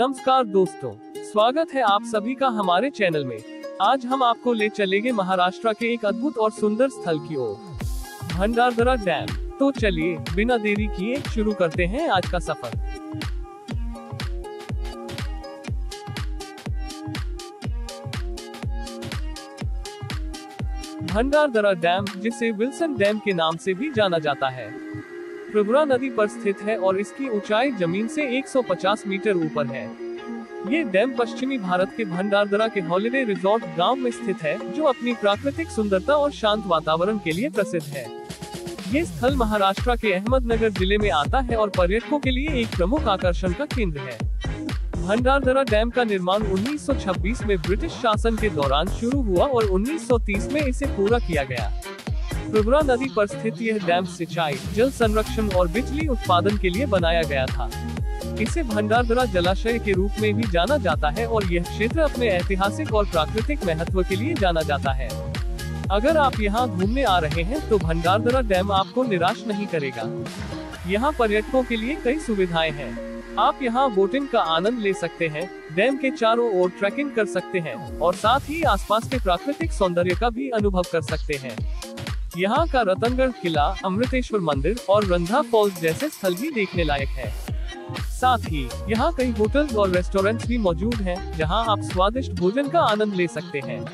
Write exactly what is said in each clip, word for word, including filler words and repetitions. नमस्कार दोस्तों, स्वागत है आप सभी का हमारे चैनल में। आज हम आपको ले चलेंगे महाराष्ट्र के एक अद्भुत और सुंदर स्थल की ओर, भंडारदरा डैम। तो चलिए बिना देरी किए शुरू करते हैं आज का सफर। भंडारदरा डैम, जिसे विल्सन डैम के नाम से भी जाना जाता है, प्रवरा नदी पर स्थित है और इसकी ऊंचाई जमीन से एक सौ पचास मीटर ऊपर है। ये डैम पश्चिमी भारत के भंडारदरा के हॉलिडे रिजॉर्ट गांव में स्थित है, जो अपनी प्राकृतिक सुंदरता और शांत वातावरण के लिए प्रसिद्ध है। ये स्थल महाराष्ट्र के अहमदनगर जिले में आता है और पर्यटकों के लिए एक प्रमुख आकर्षण का केंद्र है। भंडारदरा डैम का निर्माण उन्नीस सौ छब्बीस में ब्रिटिश शासन के दौरान शुरू हुआ और उन्नीस सौ तीस में इसे पूरा किया गया। प्रवरा नदी पर स्थित यह डैम सिंचाई, जल संरक्षण और बिजली उत्पादन के लिए बनाया गया था। इसे भंडारदरा जलाशय के रूप में भी जाना जाता है और यह क्षेत्र अपने ऐतिहासिक और प्राकृतिक महत्व के लिए जाना जाता है। अगर आप यहाँ घूमने आ रहे हैं तो भंडारदरा डैम आपको निराश नहीं करेगा। यहाँ पर्यटकों के लिए कई सुविधाएं हैं। आप यहाँ बोटिंग का आनंद ले सकते हैं, डैम के चारों ओर ट्रैकिंग कर सकते हैं और साथ ही आसपास के प्राकृतिक सौंदर्य का भी अनुभव कर सकते हैं। यहाँ का रतनगढ़ किला, अमृतेश्वर मंदिर और रंधा फॉल्स जैसे स्थल भी देखने लायक है। साथ ही यहाँ कई होटल्स और रेस्टोरेंट्स भी मौजूद हैं, जहाँ आप स्वादिष्ट भोजन का आनंद ले सकते हैं।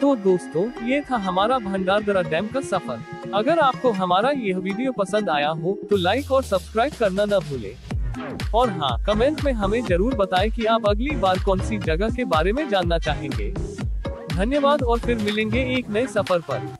तो दोस्तों, ये था हमारा भंडारदरा डैम का सफर। अगर आपको हमारा यह वीडियो पसंद आया हो तो लाइक और सब्सक्राइब करना न भूले। और हाँ, कमेंट में हमें जरूर बताएं कि आप अगली बार कौन सी जगह के बारे में जानना चाहेंगे। धन्यवाद और फिर मिलेंगे एक नए सफर पर।